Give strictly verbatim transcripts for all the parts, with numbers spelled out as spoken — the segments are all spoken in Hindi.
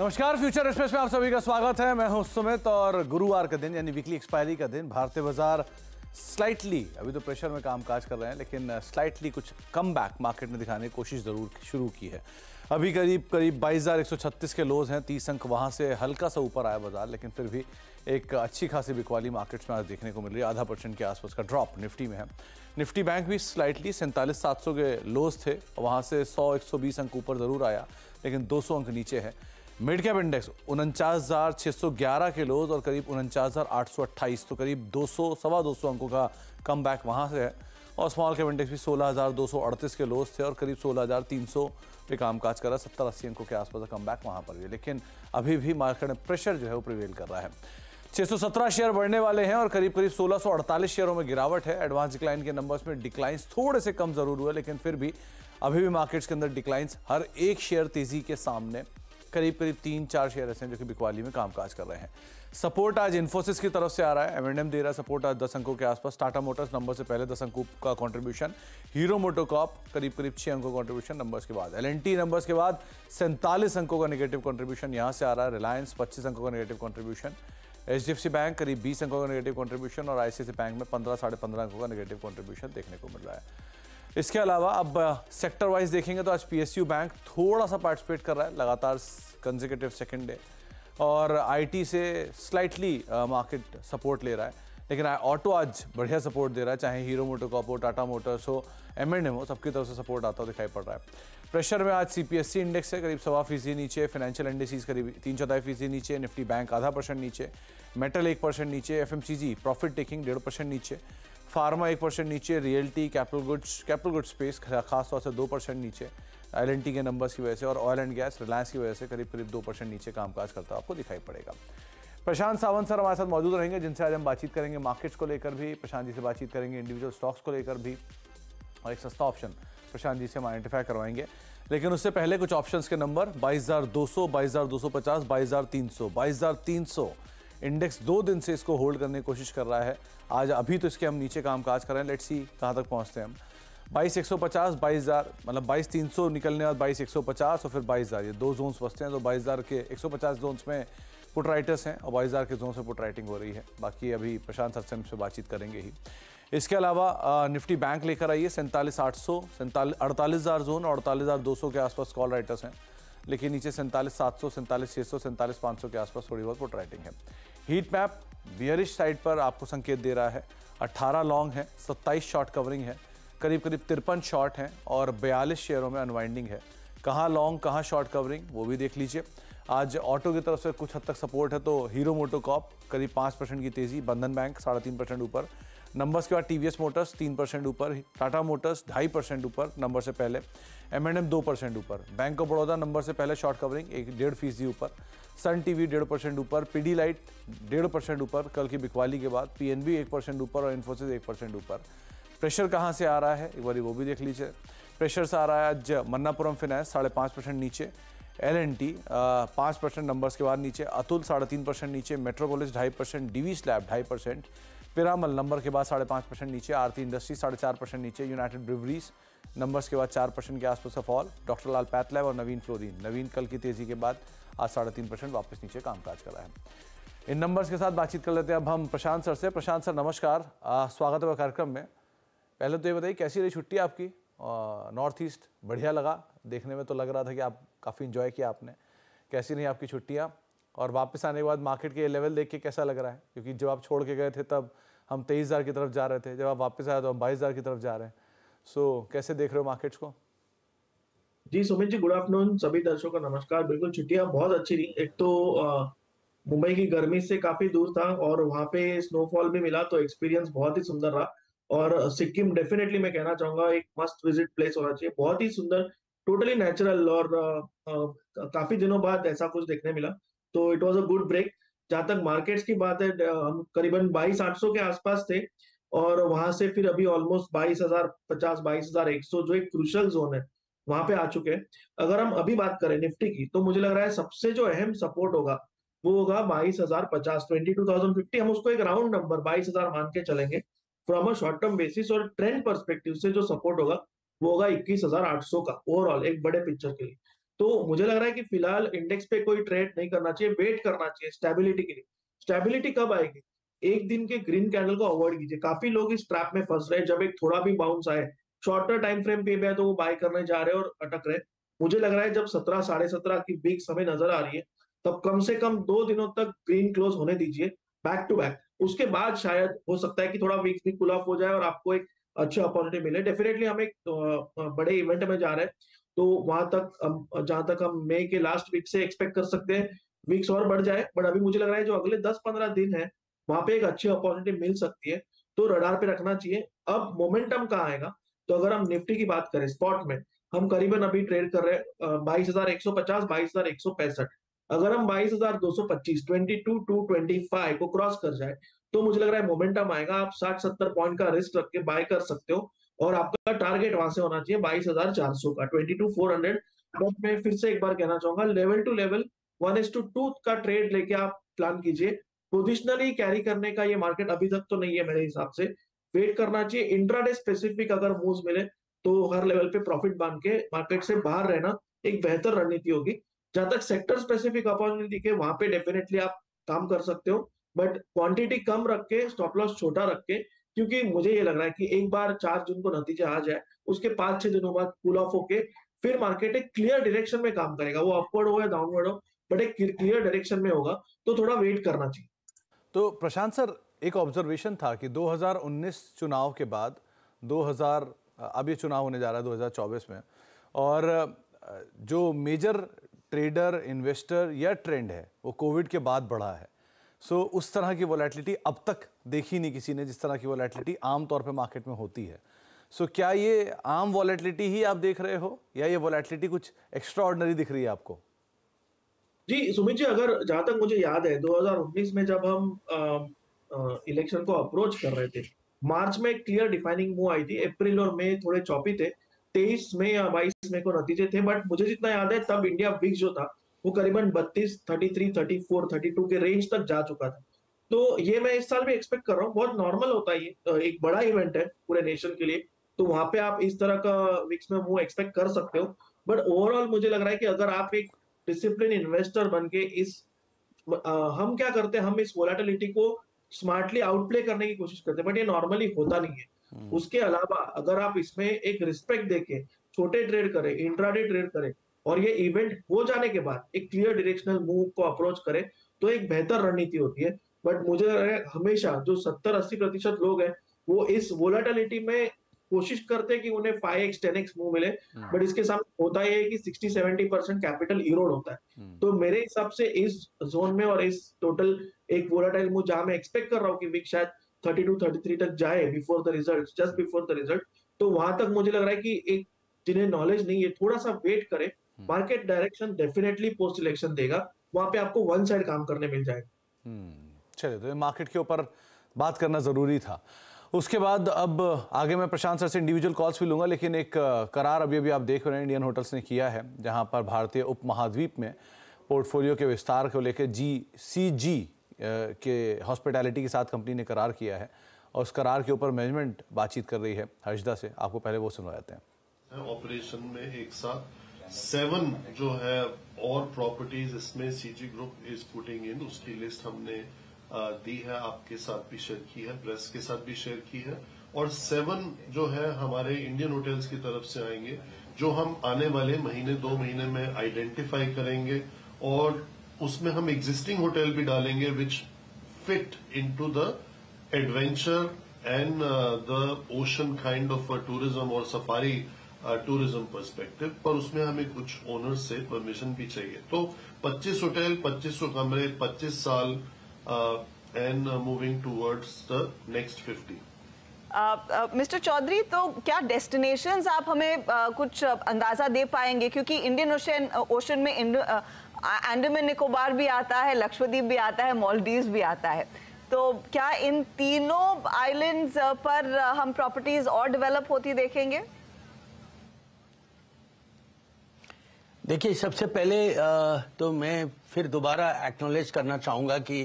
नमस्कार, फ्यूचर एक्सप्रेस में आप सभी का स्वागत है। मैं हूं सुमित और गुरुवार के दिन यानी वीकली एक्सपायरी का दिन भारतीय बाजार स्लाइटली अभी तो प्रेशर में कामकाज कर रहे हैं, लेकिन स्लाइटली कुछ कम बैक मार्केट ने दिखाने की कोशिश जरूर शुरू की है। अभी करीब करीब बाईस हज़ार एक सौ छत्तीस के लोज हैं, तीस अंक वहाँ से हल्का सा ऊपर आया बाजार, लेकिन फिर भी एक अच्छी खासी बिकवाली मार्केट्स में आज देखने को मिल रही है। आधा परसेंट के आसपास का ड्रॉप निफ्टी में है। निफ्टी बैंक भी स्लाइटली सैंतालीस सात सौ के लोज थे, वहाँ से सौ एक सौ बीस अंक ऊपर ज़रूर आया, लेकिन दो सौ अंक नीचे है। मिड कैप इंडेक्स उनचास हज़ार छः सौ ग्यारह के लोज और करीब उनचास हज़ार आठ सौ अट्ठाईस, तो करीब दो सौ सवा दो सौ अंकों का कम बैक वहाँ से है। और स्मॉल कैप इंडेक्स भी सोलह हज़ार दो सौ अड़तीस के लोज थे और करीब सोलह हज़ार तीन सौ पे कामकाज कर रहा, सत्तर अस्सी अंकों के आसपास का कम बैक वहाँ पर भी, लेकिन अभी भी मार्केट में प्रेशर जो है वो प्रिवेल कर रहा है। छः सौ सत्रह शेयर बढ़ने वाले हैं और करीब करीब सोलह सौ अड़तालीस शेयरों में गिरावट है। एडवांस डिक्लाइन के नंबर्स में डिक्लाइंस थोड़े से कम ज़रूर हुए, लेकिन फिर भी अभी भी मार्केट्स के अंदर डिक्लाइंस हर एक शेयर तेज़ी के सामने, करीब करीब तीन चार शेयर ऐसे हैं जो कि बिकवाली में कामकाज कर रहे हैं। सपोर्ट आज इन्फोसिस की तरफ से आ रहा है, एम एंड एम दे रहा है सपोर्ट आज दस अंकों के आसपास। टाटा मोटर्स नंबर से पहले दस अंकों का कंट्रीब्यूशन, हीरो मोटोकॉर्प करीब करीब छः अंकों का कंट्रीब्यूशन नंबर्स के बाद, एल एन टी नंबर्स के बाद सैंतालीस अंकों का निगेटिव कंट्रीब्यूशन यहाँ से आ रहा है। रिलायंस पच्चीस अंकों का negative contribution, H D F C bank करीब बीस अंकों का निगेटिव कॉन्ट्रीब्यूशन और आई सी आई सी आई बैंक में पंद्रह साढ़े पंद्रह अंकों का निगेटिव कॉन्ट्रीब्यूशन देखने को मिल रहा है। इसके अलावा अब सेक्टर वाइज देखेंगे तो आज पी एस यू बैंक थोड़ा सा पार्टिसिपेट कर रहा है, लगातार कंसेक्यूटिव सेकंड डे, और आई टी से स्लाइटली मार्केट सपोर्ट ले रहा है, लेकिन ऑटो आज बढ़िया सपोर्ट दे रहा है। चाहे हीरो मोटोकॉर्प हो, टाटा मोटर्स हो, एम एंड एम हो, सबकी तरफ से सपोर्ट आता हुआ दिखाई पड़ रहा है। प्रेशर में आज C P S C index है करीब सवा फीसदी नीचे, फाइनेंशियल इंडेक्स करीब तीन चौथाई फीसदी नीचे, निफ्टी बैंक आधा परसेंट नीचे, मेटल एक परसेंट नीचे, F M C G profit taking डेढ़ परसेंट नीचे, फार्मा एक परसेंट नीचे, realty capital goods capital goods space खास तौर से दो परसेंट नीचे एल एन टी के नंबर्स की वजह से, और ऑयल एंड गैस रिलायंस की वजह से करीब करीब दो परसेंट नीचे कामकाज करता आपको दिखाई पड़ेगा। प्रशांत सावंत सर हमारे साथ मौजूद रहेंगे, जिनसे आज हम बातचीत करेंगे मार्केट्स को लेकर भी, प्रशांत जी से बातचीत करेंगे इंडिविजुअल स्टॉक्स को लेकर भी, और एक सस्ता ऑप्शन प्रशांत जी से हम आइडेंटिफाई करवाएंगे। लेकिन उससे पहले कुछ ऑप्शंस के नंबर बाईस हज़ार दो सौ, बाईस हज़ार दो सौ पचास, बाईस हज़ार तीन सौ, बाईस हज़ार तीन सौ इंडेक्स दो दिन से इसको होल्ड करने की कोशिश कर रहा है। आज अभी तो इसके हम नीचे कामकाज कर रहे हैं, लेट्स सी कहाँ तक पहुँचते हैं हम। बाईस हज़ार एक सौ पचास, बाईस हज़ार मतलब बाईस हज़ार तीन सौ निकलने और बाईस हज़ार एक सौ पचास और फिर बाईस हज़ार, ये दो जोन्स बचते हैं। तो बाईस हज़ार के एक सौ पचास जोन्स में पुट राइटर्स हैं और बाईस हज़ार के जोन से पुट राइटिंग हो रही है। बाकी अभी प्रशांत सर से हमसे बातचीत करेंगे ही। इसके अलावा निफ्टी बैंक लेकर आइए सैंतालीस आठ सौ अड़तालीस हज़ार जोन और अड़तालीस हज़ार दो सौ के आसपास कॉल राइटर्स हैं, लेकिन नीचे सैंतालीस सात सौ सैंतालीस छः सौ सैंतालीस पाँच सौ के आसपास थोड़ी बहुत पुट राइटिंग है। हीट मैप बियरिश साइड पर आपको संकेत दे रहा है। अट्ठारह लॉन्ग है, सत्ताईस शॉर्ट कवरिंग है, करीब करीब तिरपन शॉर्ट हैं और बयालीस शेयरों में अनवाइंडिंग है। कहाँ लॉन्ग कहाँ शॉर्ट कवरिंग वो भी देख लीजिए। आज ऑटो की तरफ से कुछ हद तक सपोर्ट है, तो हीरो मोटोकॉर्प करीब पाँच परसेंट की तेज़ी, बंधन बैंक साढ़े तीन परसेंट ऊपर नंबर्स के बाद, टी वी एस मोटर्स तीन परसेंट ऊपर, टाटा मोटर्स ढाई परसेंट ऊपर नंबर से पहले, एम एंड एम दो परसेंट ऊपर, बैंक ऑफ बड़ौदा नंबर से पहले शॉर्ट कवरिंग एक डेढ़ फीसदी ऊपर, सन टी वी डेढ़ परसेंट ऊपर, पी डी लाइट डेढ़ परसेंट ऊपर कल की बिकवाली के बाद, पी एन बी एक परसेंट ऊपर और इन्फोसिस एक परसेंट ऊपर। प्रेशर कहाँ से आ रहा है एक बार वो भी देख लीजिए। प्रेशर से आ रहा है आज मन्नापुरम फिनेंस साढ़े पाँच परसेंट नीचे, एल एन टी पाँच परसेंट नंबर्स के बाद नीचे, अतुल साढ़े तीन परसेंट नीचे, मेट्रोपोलिस ढाई परसेंट, डी वी स्लैब ढाई परसेंट, पिरामल नंबर के बाद साढ़े पाँच परसेंट नीचे, आरती इंडस्ट्रीज साढ़े चार परसेंट नीचे, यूनाइटेड ब्रिवरीज नंबर्स के बाद चार परसेंट के आसपास का फॉल, डॉक्टर लाल पैथलैब और नवीन फ्लोरीन नवीन कल की तेज़ी के बाद आज साढ़े तीन परसेंट वापस नीचे कामकाज कर रहा है। इन नंबर्स के साथ बातचीत कर लेते हैं अब हम प्रशांत सर से। प्रशांत सर नमस्कार, स्वागत है कार्यक्रम में। पहले तो ये बताइए कैसी रही छुट्टी आपकी? नॉर्थ ईस्ट बढ़िया लगा देखने में, तो लग रहा था कि आप काफ़ी इन्जॉय किया आपने। कैसी रही आपकी छुट्टियाँ और वापस आने के बाद मार्केट के लेवल देख के कैसा लग रहा है? क्योंकि जब आप छोड़ के गए थे तब हम तेईस हज़ार की तरफ जा रहे थे, जब आप वापस आए तो हम बाईस हज़ार की तरफ जा रहे हैं। सो so, कैसे देख रहे हो मार्केट्स को? जी सुमित जी, गुड आफ्टरनून, सभी दर्शकों का नमस्कार। बिल्कुल छुट्टियाँ बहुत अच्छी रही। एक तो मुंबई की गर्मी से काफ़ी दूर था और वहाँ पे स्नोफॉल भी मिला, तो एक्सपीरियंस बहुत ही सुंदर रहा। और सिक्किम डेफिनेटली मैं कहना चाहूँगा एक मस्ट विजिट प्लेस होना चाहिए, बहुत ही सुंदर, टोटली नेचुरल, और काफ़ी दिनों बाद ऐसा कुछ देखने मिला, तो it was a good break. जहाँ तक मार्केट्स की बात है, हम करीबन बाईस आठ सौ के आसपास थे और वहां से फिर अभी ऑलमोस्ट बाईस हज़ार पचास, बाईस हज़ार एक सौ जो एक क्रूशियल जोन है वहां पे आ चुके हैं। अगर हम अभी बात करें निफ्टी की, तो मुझे लग रहा है सबसे जो अहम सपोर्ट होगा वो होगा बाईस हज़ार पचास, बाईस हज़ार पचास हम उसको एक राउंड नंबर बाईस हज़ार मान के चलेंगे from a short term basis. और ट्रेंड परस्पेक्टिव से जो सपोर्ट होगा वो होगा इक्कीस हज़ार आठ सौ का ओवरऑल एक बड़े पिक्चर के लिए। तो मुझे लग रहा है कि फिलहाल इंडेक्स पे कोई ट्रेड नहीं करना चाहिए, वेट करना चाहिए स्टेबिलिटी के लिए। स्टेबिलिटी कब आएगी? एक दिन के ग्रीन कैंडल को अवॉइड कीजिए। काफी लोग इस ट्रैप में फंस रहे हैं, जब एक थोड़ा भी बाउंस आए शॉर्टर टाइम फ्रेम पे भी तो वो बाय करने जा रहे हैं और अटक रहे। मुझे लग रहा है जब सत्रह साढ़े सत्रह की बिग समय नजर आ रही है तब कम से कम दो दिनों तक ग्रीन क्लोज होने दीजिए बैक टू बैक, उसके बाद शायद हो सकता है कि थोड़ा वीक भी पुल ऑफ हो जाए और आपको एक अच्छा अपॉर्चुनिटी मिले। डेफिनेटली हम एक बड़े इवेंट में जा रहे हैं तो वहां तक, जहां तक हम मई के लास्ट वीक से एक्सपेक्ट कर सकते हैं वीक्स और बढ़ जाए, बट अभी मुझे लग रहा है जो अगले दस पंद्रह दिन है वहां पे एक अच्छी अपॉर्चुनिटी मिल सकती है, तो रडार पे रखना चाहिए। अब मोमेंटम कहाँ आएगा? तो अगर हम निफ्टी की बात करें स्पॉट में हम करीबन अभी ट्रेड कर रहे हैं बाईस हजार एक सौ पचास, बाईस हजार एक सौ पैंसठ। अगर हम बाईस हजार दो सौ पच्चीस बाईस टू दो सौ पच्चीस को क्रॉस कर जाए तो मुझे लग रहा है मोमेंटम आएगा, आप साठ सत्तर पॉइंट का रिस्क रख के बाय कर सकते हो और आपका टारगेट वहां से होना चाहिए बाईस हजार चार सौ का, बाईस हजार चार सौ। बट मैं फिर से एक बार कहना चाहूंगा level two level one is two two का ट्रेड लेके आप प्लान कीजिए। पोजिशनली कैरी करने का ये मार्केट अभी तक तो नहीं है मेरे हिसाब से, वेट करना चाहिए। इंट्राडे स्पेसिफिक अगर मूव्स मिले तो हर लेवल पे प्रॉफिट बांध के मार्केट से बाहर रहना एक बेहतर रणनीति होगी। जहां तक सेक्टर स्पेसिफिक अपॉर्चुनिटी के वहां पे डेफिनेटली आप काम कर सकते हो, बट क्वांटिटी कम रख के स्टॉप लॉस छोटा रख के, क्योंकि मुझे ये लग रहा है कि एक बार चार जून को नतीजे आ जाए उसके पांच छह दिनों बाद पुल ऑफ होके फिर मार्केट एक क्लियर डायरेक्शन में काम करेगा, वो अपवर्ड हो या डाउनवर्ड हो बट एक क्लियर डायरेक्शन में होगा, तो थोड़ा वेट करना चाहिए। तो प्रशांत सर एक ऑब्जर्वेशन था कि दो हजार उन्नीस चुनाव के बाद दो हजार अब ये चुनाव होने जा रहा है दो हजार चौबीस में, और जो मेजर ट्रेडर इन्वेस्टर या ट्रेंड है वो कोविड के बाद बढ़ा है। सो so, उस तरह की वोलेटिलिटी अब तक देखी नहीं किसी ने जिस तरह की वोलेटिलिटी आमतौर पे मार्केट में होती है। सो so, क्या ये आम वोलेटिलिटी ही आप देख रहे हो या ये वोलेटिलिटी कुछ एक्स्ट्रा ऑर्डिनरी दिख रही है आपको? जी सुमित जी, अगर जहाँ तक मुझे याद है दो हजार उन्नीस में जब हम आ, इलेक्शन uh, को अप्रोच कर रहे थे मार्च में क्लियर डिफाइनिंग मूव आई थी, अप्रैल और मई थोड़े चौपी थे, तेईस में या बाईस में को नतीजे थे, बट मुझे जितना याद है तब इंडिया विक्स जो था वो करीबन बत्तीस, तैंतीस, चौंतीस, बत्तीस के रेंज तक जा चुका था। तो ये मैं इस साल भी एक्सपेक्ट कर रहा हूँ, बहुत नॉर्मल होता है ये, एक बड़ा इवेंट है पूरे नेशन के लिए, तो वहां पे आप इस तरह का विक्स में मूव एक्सपेक्ट कर सकते हो। बट ओवरऑल मुझे लग रहा है कि अगर आप एक डिसिप्लिन इन्वेस्टर बन के इस आ, हम क्या करते हैं, हम इस वोलेटिलिटी को स्मार्टली आउटप्ले करने की कोशिश करते हैं, बट ये नॉर्मली होता नहीं है। उसके अलावा अगर आप इसमें एक रिस्पेक्ट देके छोटे ट्रेड करें, इंट्राडे ट्रेड करें और ये इवेंट हो जाने के बाद एक क्लियर डायरेक्शनल मूव को अप्रोच करें तो एक बेहतर रणनीति होती है। बट मुझे लग रहा है हमेशा जो सत्तर अस्सी प्रतिशत लोग हैं वो इस वोलेटिलिटी में कोशिश करते हैं कि उन्हें five X ten X move मिले, बट इसके सामने होता है कि sixty seventy percent capital erode होता है। तो मेरे हिसाब से इस जोन में और इस टोटल एक वोलेटाइल मूव जहां मैं एक्सपेक्ट कर रहा हूं कि वीक शायद थर्टी टू थर्टी थ्री तक जाए before the result, just before the result, तो वहां तक मुझे लग रहा है कि एक जिन्हें नॉलेज नहीं है थोड़ा सा वेट करें, market direction definitely post election देगा, वहां पे आपको वन साइड काम करने मिल जाएगा। चलिए, तो मार्केट के ऊपर बात करना जरूरी था। उसके बाद अब आगे मैं प्रशांत सर से इंडिविजुअल कॉल्स भी लूँगा, लेकिन एक करार अभी अभी आप देख रहे हैं इंडियन होटल्स ने किया है जहाँ पर भारतीय उपमहाद्वीप में पोर्टफोलियो के विस्तार को लेकर जी सी जी के हॉस्पिटैलिटी के साथ कंपनी ने करार किया है और उस करार के ऊपर मैनेजमेंट बातचीत कर रही है। हर्षदा से आपको पहले वो सुनवा जाते हैं। ऑपरेशन में एक साथ सेवन जो है और प्रॉपर्टीज इसमें C G group is putting in, उसकी लिस्ट हमने दी है, आपके साथ भी शेयर की है, प्रेस के साथ भी शेयर की है, और सेवन जो है हमारे इंडियन होटल्स की तरफ से आएंगे जो हम आने वाले महीने दो महीने में आइडेंटिफाई करेंगे और उसमें हम एग्जिस्टिंग होटल भी डालेंगे which fit into the adventure and the ocean kind of tourism और सफारी टूरिज्म पर्सपेक्टिव, पर उसमें हमें कुछ ओनर्स से परमिशन भी चाहिए। तो पच्चीस होटल, पच्चीस सौ कमरे, पच्चीस साल and moving towards the next fifty. Mister Chaudhary, तो क्या डेस्टिनेशंस आप हमें uh, कुछ अंदाजा दे पाएंगे, क्योंकि इंडियन ओशन ओशन में अंडमान निकोबार भी आता है, लक्षद्वीप भी आता है, मालदीव भी आता है, तो क्या इन तीनों आइलैंड्स पर हम प्रॉपर्टीज और डेवलप होती देखेंगे? देखिए, सबसे पहले तो मैं फिर दोबारा एक्नॉलेज करना चाहूँगा कि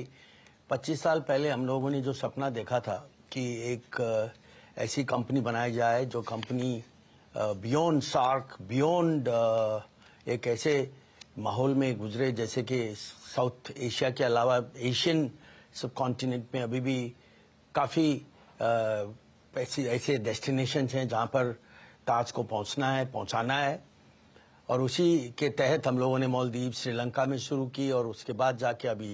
पच्चीस साल पहले हम लोगों ने जो सपना देखा था कि एक ऐसी कंपनी बनाई जाए जो कंपनी बियॉन्ड सार्क, बियॉन्ड एक ऐसे माहौल में गुजरे जैसे कि साउथ एशिया के अलावा एशियन सब कॉन्टिनेंट में अभी भी काफ़ी ऐसे ऐसे डेस्टिनेशंस हैं जहाँ पर ताज को पहुँचना है पहुँचाना है और उसी के तहत हम लोगों ने मालदीव श्रीलंका में शुरू की और उसके बाद जाके अभी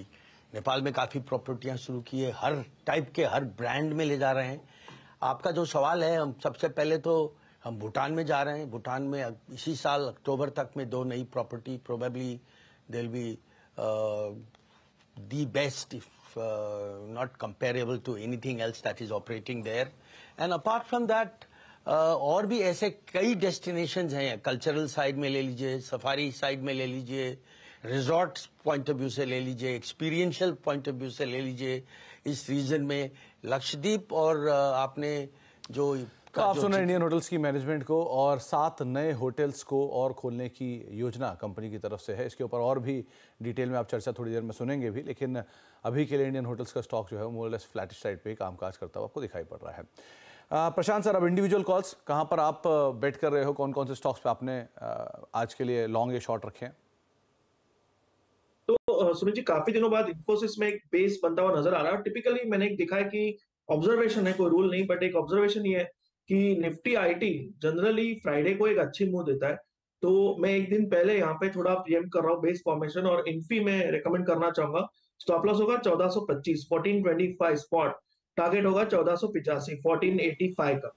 नेपाल में काफ़ी प्रॉपर्टियाँ शुरू की है। हर टाइप के हर ब्रांड में ले जा रहे हैं। आपका जो सवाल है, हम सबसे पहले तो हम भूटान में जा रहे हैं। भूटान में इसी साल अक्टूबर तक में दो नई property probably they will be the best if not comparable to anything else that is operating there. And apart from that और भी ऐसे कई डेस्टिनेशंस हैं। कल्चरल साइड में ले लीजिए, सफारी साइड में ले लीजिए, रिजॉर्ट पॉइंट ऑफ व्यू से ले लीजिए, एक्सपीरियंशियल पॉइंट ऑफ व्यू से ले लीजिए। इस रीजन में लक्षद्वीप और uh, आपने जो तो आप सुना इंडियन होटल्स की मैनेजमेंट को और सात नए होटल्स को और खोलने की योजना कंपनी की तरफ से है। इसके ऊपर और भी डिटेल में आप चर्चा थोड़ी देर में सुनेंगे भी, लेकिन अभी के लिए इंडियन होटल्स का स्टॉक जो है वो मोरलेस फ्लैटिश साइड पे कामकाज करता हुआ आपको दिखाई पड़ रहा है। आ, प्रशांत सर, अब इंडिविजुअल कॉल्स कहाँ पर आप बेट कर रहे हो, कौन कौन से स्टॉक्स पर आपने आ, आज के लिए लॉन्ग या शॉर्ट रखे हैं? तो सुनील जी, काफी दिनों बाद इन्फोसिस में एक बेस बनता हुआ नजर आ रहा है। टिपिकली मैंने देखा है कि ऑब्जर्वेशन है, कोई रूल नहीं, बट एक ऑब्जर्वेशन ये है कि निफ्टी आईटी जनरली फ्राइडे को एक अच्छी मूव देता है। तो मैं एक दिन पहले यहाँ पे थोड़ा प्रीएम कर रहा हूँ बेस फॉर्मेशन और इन्फी में रेकमेंड करना चाहूंगा। स्टॉप लॉस होगा चौदह सौ पच्चीस, चौदह सौ पच्चीस स्पॉट टारगेट होगा चौदह सौ पचासी, चौदह सौ पचासी का।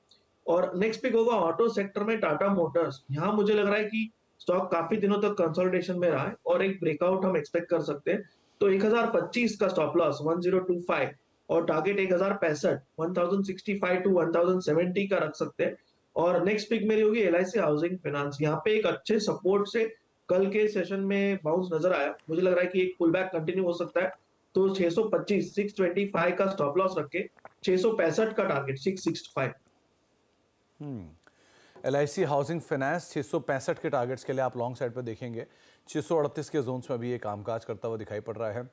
और नेक्स्ट पिक होगा ऑटो सेक्टर में टाटा मोटर्स। यहाँ मुझे लग रहा है कि स्टॉक काफी दिनों तक कंसोलिडेशन में रहा है और एक ब्रेकआउट हम एक्सपेक्ट कर सकते हैं। तो एक हजार पच्चीस का stop loss one zero two five और टारगेट एक हजार पैंसठ, एक हजार पैंसठ टू एक हजार सत्तर का रख सकते हैं। और नेक्स्ट पिक मेरी होगी एलआईसी हाउसिंग फाइनेंस। यहाँ पे एक अच्छे सपोर्ट से कल के सेशन में बाउंस नजर आया, मुझे लग रहा है कि एक पुलबैक कंटिन्यू हो सकता है। तो छह सौ पच्चीस, छह सौ पच्चीस का स्टॉप लॉस रख के छह सौ पैंसठ का टारगेट छह सौ पैंसठ। हम्म, एलआईसी हाउसिंग फाइनेंस छह सौ पैंसठ के टारगेट्स के लिए आप लॉन्ग साइड पर देखेंगे। छह सौ अड़तीस के जोन्स में भी ये कामकाज करता हुआ दिखाई पड़ रहा है।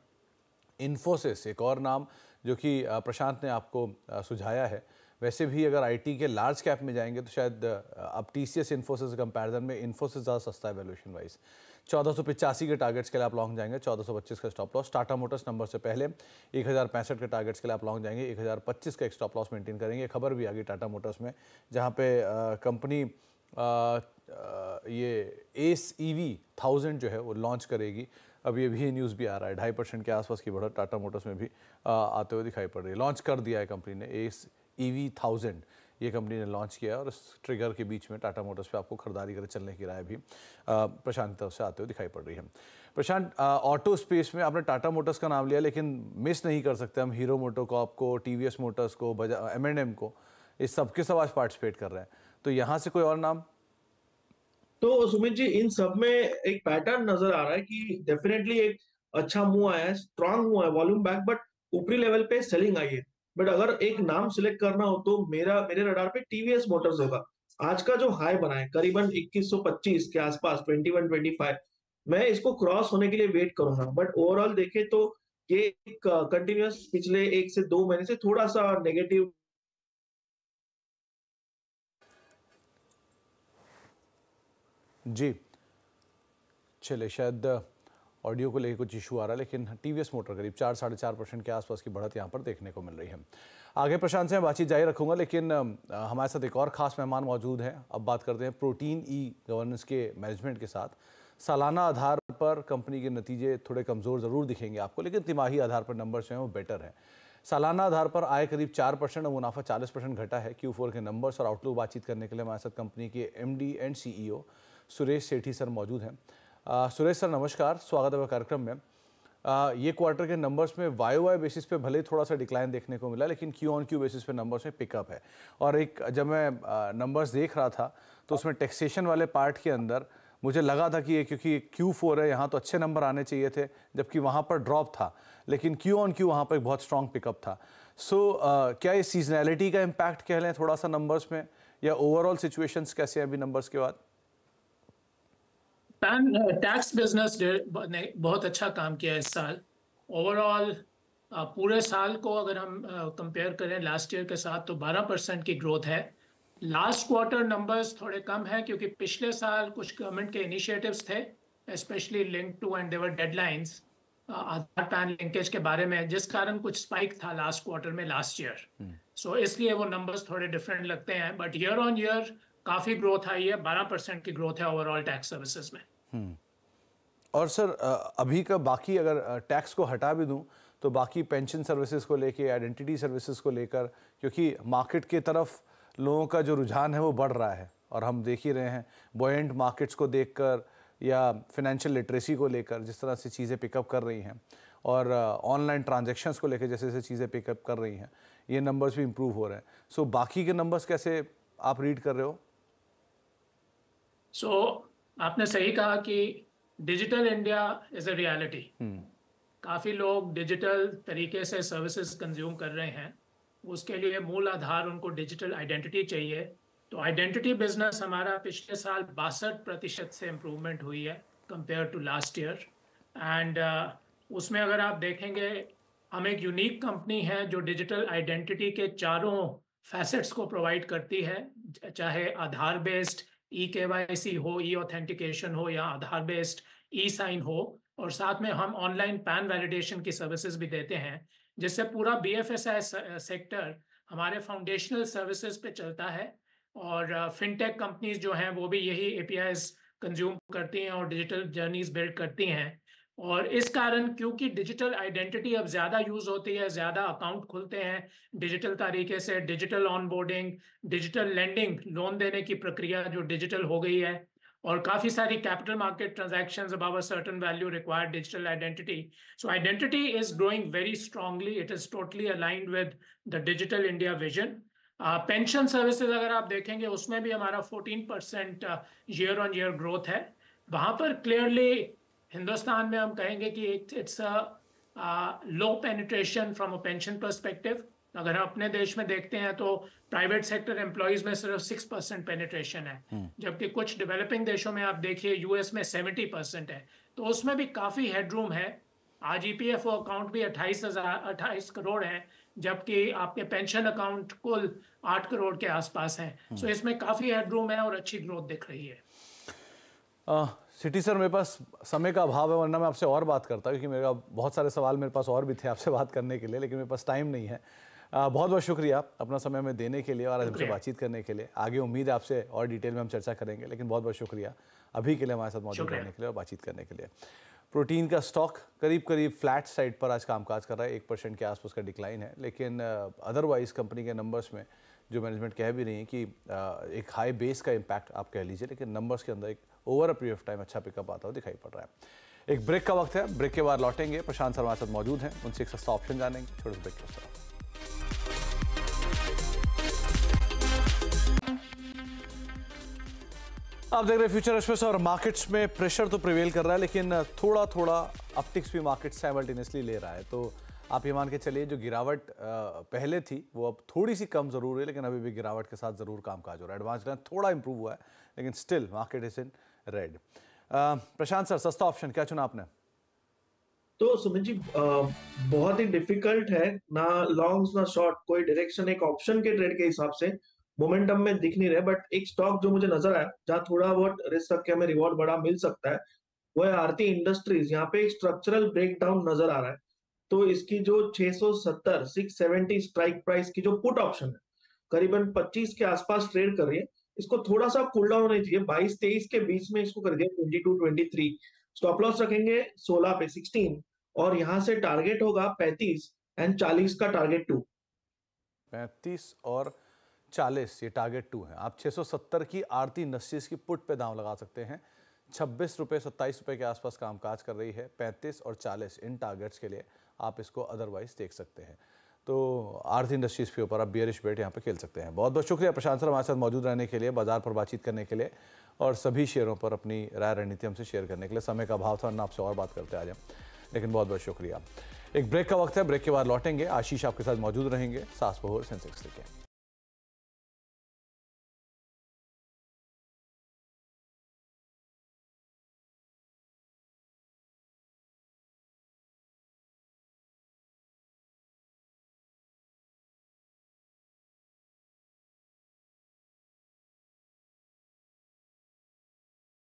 इन्फोसिस एक और नाम जो कि प्रशांत ने आपको सुझाया है। वैसे भी अगर आईटी के लार्ज कैप में जाएंगे तो शायद अब टीसीएस इन्फोसिस कंपैरिजन में इन्फोसिस ज़्यादा सस्ता है वैल्यूएशन वाइज। चौदह सौ पचासी के टारगेट्स के लिए आप लॉन्ग जाएंगे, चौदह सौ पच्चीस का stop loss. Tata Motors number से पहले एक हज़ार पैंसठ के टारगेट्स के लिए आप लॉन्ग जाएंगे, एक हज़ार पच्चीस का एक स्टॉप लॉस मेंटेन करेंगे। खबर भी आ गई टाटा मोटर्स में, जहाँ पे कंपनी ये एस ई वी थाउजेंड जो है वो लॉन्च करेगी। अब ये भी न्यूज़ भी आ रहा है, ढाई परसेंट के आसपास की बढ़त टाटा मोटर्स में भी आ, आते हुए दिखाई पड़ रही है। लॉन्च कर दिया है कंपनी ने एस ई वी थाउजेंड, ये कंपनी ने लॉन्च किया है और इस ट्रिगर के बीच में टाटा मोटर्स पे आपको खरीदारी कर चलने की राय भी प्रशांत तरफ से आते हुए दिखाई पड़ रही है। प्रशांत, ऑटो स्पेस में आपने टाटा मोटर्स का नाम लिया, लेकिन मिस नहीं कर सकते हम हीरो मोटोकॉर्प को, टी वी एस मोटर्स को, एम एंड एम को, इस सब के सब आज पार्टिसिपेट कर रहे हैं। तो यहाँ से कोई और नाम? तो सुमित जी, इन सब में एक पैटर्न नजर आ रहा है कि डेफिनेटली एक अच्छा मूव आया है, स्ट्रांग मूव है, वॉल्यूम बैक, बट ऊपरी लेवल पे सेलिंग आई है। बट अगर एक नाम सिलेक्ट करना हो तो मेरा मेरे रडार पे टीवीएस मोटर्स होगा। आज का जो हाई बना है करीबन इक्कीस सौ पच्चीस के आसपास, इक्कीस सौ पच्चीस, मैं इसको क्रॉस होने के लिए वेट करूंगा। बट ओवरऑल देखे तो ये एक कंटिन्यूअस पिछले एक से दो महीने से थोड़ा सा नेगेटिव। जी चलिए, शायद ऑडियो को लेकर कुछ इशू आ रहा है, लेकिन टीवीएस मोटर करीब चार साढ़े चार परसेंट के आसपास की बढ़त यहाँ पर देखने को मिल रही है। आगे प्रशांत से मैं बातचीत जारी रखूँगा, लेकिन हमारे साथ एक और ख़ास मेहमान मौजूद हैं। अब बात करते हैं प्रोटीन ई गवर्नेंस के मैनेजमेंट के साथ। सालाना आधार पर कंपनी के नतीजे थोड़े कमज़ोर ज़रूर दिखेंगे आपको, लेकिन तिमाही आधार पर नंबर्स हैं वो बेटर हैं। सालाना आधार पर आय करीब चार परसेंट और मुनाफा चालीस परसेंट घटा है। क्यू फोर के नंबर्स और आउटलुक बातचीत करने के लिए हमारे साथ कंपनी के M D and C E O Suresh Sethi sir मौजूद हैं। uh, सुरेश सर नमस्कार, स्वागत है कार्यक्रम में। uh, ये क्वार्टर के नंबर्स में वाई वाई बेसिस पे भले थोड़ा सा डिक्लाइन देखने को मिला, लेकिन क्यू ऑन क्यू बेसिस पे नंबर्स में पिकअप है। और एक जब मैं uh, नंबर्स देख रहा था तो उसमें टैक्सेशन वाले पार्ट के अंदर मुझे लगा था कि ये क्योंकि क्यू फोर है यहाँ तो अच्छे नंबर आने चाहिए थे, जबकि वहाँ पर ड्रॉप था, लेकिन क्यू ऑन क्यू वहाँ पर एक बहुत स्ट्रॉन्ग पिकअप था। सो so, uh, क्या ये सीजनैलिटी का इम्पैक्ट कह लें थोड़ा सा नंबर्स में, या ओवरऑल सिचुएशंस कैसे हैं अभी नंबर्स के बाद? टैक्स बिजनेस ने बहुत अच्छा काम किया इस साल। ओवरऑल पूरे साल को अगर हम कंपेयर करें लास्ट ईयर के साथ तो बारह परसेंट की ग्रोथ है। लास्ट क्वार्टर नंबर्स थोड़े कम हैं क्योंकि पिछले साल कुछ गवर्नमेंट के इनिशिएटिव्स थे, specially link to and their deadlines Aadhaar PAN linkage के बारे में, जिस कारण कुछ स्पाइक था लास्ट क्वार्टर में लास्ट ईयर, सो इसलिए वो नंबर्स थोड़े डिफरेंट लगते हैं, बट ईयर ऑन ईयर काफ़ी ग्रोथ आई है, बारह परसेंट की ग्रोथ है ओवरऑल टैक्स सर्विसेज में। hmm. और सर अभी का बाकी अगर टैक्स को हटा भी दूं तो बाकी पेंशन सर्विसेज को लेके, आइडेंटिटी सर्विसेज को लेकर, क्योंकि मार्केट के तरफ लोगों का जो रुझान है वो बढ़ रहा है और हम देख ही रहे हैं बॉयंट मार्केट्स को देखकर या फिनेंशियल लिटरेसी को लेकर जिस तरह से चीज़ें पिकअप कर रही हैं और ऑनलाइन ट्रांजैक्शंस को लेकर जैसे जैसे चीज़ें पिकअप कर रही हैं, ये नंबर्स भी इम्प्रूव हो रहे हैं। सो so, बाकी के नंबर्स कैसे आप रीड कर रहे हो? सो so, आपने सही कहा कि digital India is a reality. काफ़ी लोग डिजिटल तरीके से सर्विसेज कंज्यूम कर रहे हैं, उसके लिए मूल आधार उनको डिजिटल आइडेंटिटी चाहिए। तो आइडेंटिटी बिजनेस हमारा पिछले साल बासठ प्रतिशत से इम्प्रूवमेंट हुई है compare to last year, and उसमें अगर आप देखेंगे हम एक यूनिक कंपनी है जो डिजिटल आइडेंटिटी के चारों फैसेट्स को प्रोवाइड करती है, चाहे आधार बेस्ड ई के वाई सी हो, ई ऑथेंटिकेशन हो, या आधार बेस्ड ई साइन हो, और साथ में हम ऑनलाइन पैन वैलिडेशन की सर्विसेज भी देते हैं, जिससे पूरा बीएफएसआई सेक्टर हमारे फाउंडेशनल सर्विसेज पे चलता है। और फिनटेक कंपनीज जो हैं वो भी यही एपीआईज कंज्यूम करती हैं और डिजिटल जर्नीज बिल्ड करती हैं, और इस कारण क्योंकि डिजिटल आइडेंटिटी अब ज़्यादा यूज़ होती है, ज़्यादा अकाउंट खुलते हैं डिजिटल तरीके से, digital onboarding, digital lending, loan देने की प्रक्रिया जो डिजिटल हो गई है, और काफ़ी सारी capital market transactions above a certain value require digital identity. So identity is growing very strongly, it is totally aligned with the digital India vision. Pension services अगर आप देखेंगे उसमें भी हमारा चौदह परसेंट ईयर ऑन ईयर ग्रोथ है। वहाँ पर क्लियरली हिंदुस्तान में हम कहेंगे कि it's a low penetration from a pension perspective. अगर हम अपने देश में देखते हैं तो प्राइवेट सेक्टर एम्प्लॉयज में सिर्फ सिक्स परसेंट पेनिट्रेशन है, जबकि कुछ डेवलपिंग देशों में आप देखिए यूएस में सेवेंटी परसेंट है, तो उसमें भी काफ़ी हेडरूम है। आज ईपीएफओ अकाउंट भी अट्ठाईस हजार अट्ठाईस करोड़ है, जबकि आपके पेंशन अकाउंट कुल आठ करोड़ के आसपास हैं, सो so इसमें काफ़ी हेडरूम है और अच्छी ग्रोथ दिख रही है। आ, सिटी सर मेरे पास समय का अभाव है, वरना मैं आपसे और बात करता क्योंकि मेरा बहुत सारे सवाल मेरे पास और भी थे आपसे बात करने के लिए, लेकिन मेरे पास टाइम नहीं है। बहुत बहुत शुक्रिया अपना समय में देने के लिए और आज हमसे बातचीत करने के लिए। आगे उम्मीद है आपसे और डिटेल में हम चर्चा करेंगे, लेकिन बहुत बहुत शुक्रिया अभी के लिए हमारे साथ मौजूद रहने के लिए और बातचीत करने के लिए। प्रोटीन का स्टॉक करीब करीब फ्लैट साइड पर आज कामकाज कर रहा है, एक परसेंट के आसपास का डिक्लाइन है, लेकिन अदरवाइज कंपनी के नंबर्स में जो मैनेजमेंट कह भी रही है कि एक हाई बेस का इम्पैक्ट आप कह लीजिए, लेकिन नंबर्स के अंदर एक over a period of time अच्छा पिकअप आता हुआ दिखाई पड़ रहा है। एक ब्रेक का वक्त है, ब्रेक के बाद लौटेंगे, प्रशांत सर हमारे साथ मौजूद हैं, उनसे एक सस्ता ऑप्शन जानेंगे। छोटे ब्रेक के साथ आप देख रहे हैं फ्यूचर एक्सप्रेस, और मार्केट्स में प्रेशर तो प्रिवेल कर रहा है, लेकिन थोड़ा थोड़ा अपटिक्स भी मार्केट साइमल्टेनियसली ले रहा है। तो आप ये मान के चलिए जो गिरावट पहले थी वो अब थोड़ी सी कम जरूर है, लेकिन अभी भी गिरावट के साथ ज़रूर कामकाज हो रहा है। एडवांस लाइन थोड़ा इंप्रूव हुआ है, लेकिन still market is in red. Prashant sir, सस्ता ऑप्शन क्या चुना आपने? तो सुमित जी बहुत ही डिफिकल्ट है, ना लॉन्ग्स ना शॉर्ट, कोई डायरेक्शन एक ऑप्शन के ट्रेड के हिसाब से मोमेंटम में दिख नहीं रहे, बट एक स्टॉक जो मुझे नजर आया जहाँ थोड़ा बहुत रिस्क रख के हमें रिवॉर्ड बड़ा मिल सकता है वो है आरती इंडस्ट्रीज। यहाँ पे स्ट्रक्चरल ब्रेकडाउन नजर आ रहा है, तो इसकी जो छह सौ सत्तर, छह सौ सत्तर स्ट्राइक प्राइस की जो पुट ऑप्शन है करीबन पच्चीस के आसपास ट्रेड कर रही है, इसको थोड़ा सा कूल डाउन होना चाहिए, बाईस तेईस के बीच में इसको कर दिया बाईस, तेईस। स्टॉप लॉस रखेंगे सोलह पे सिक्सटीन, और यहाँ से टारगेट होगा पैंतीस एंड चालीस का टारगेट टू। पैंतीस और चालीस ये टारगेट टू है। आप छह सौ सत्तर की आरती इंडस्ट्रीज की पुट पे दाम लगा सकते हैं, छब्बीस रुपये सत्ताईस रुपये के आसपास कामकाज कर रही है। पैंतीस और चालीस इन टारगेट्स के लिए आप इसको अदरवाइज देख सकते हैं, तो आरती इंडस्ट्रीज के ऊपर आप बियरिश बेट यहाँ पे खेल सकते हैं। बहुत बहुत शुक्रिया प्रशांत सर हमारे साथ मौजूद रहने के लिए, बाजार पर बातचीत करने के लिए और सभी शेयरों पर अपनी राय रणनीति हमसे शेयर करने के लिए। समय का अभाव था वरना आपसे और बात करते आज हम, लेकिन बहुत बहुत शुक्रिया। एक ब्रेक का वक्त है, ब्रेक के बाद लौटेंगे, आशीष आपके साथ मौजूद रहेंगे। सास बहोर सेंसेक्स लेके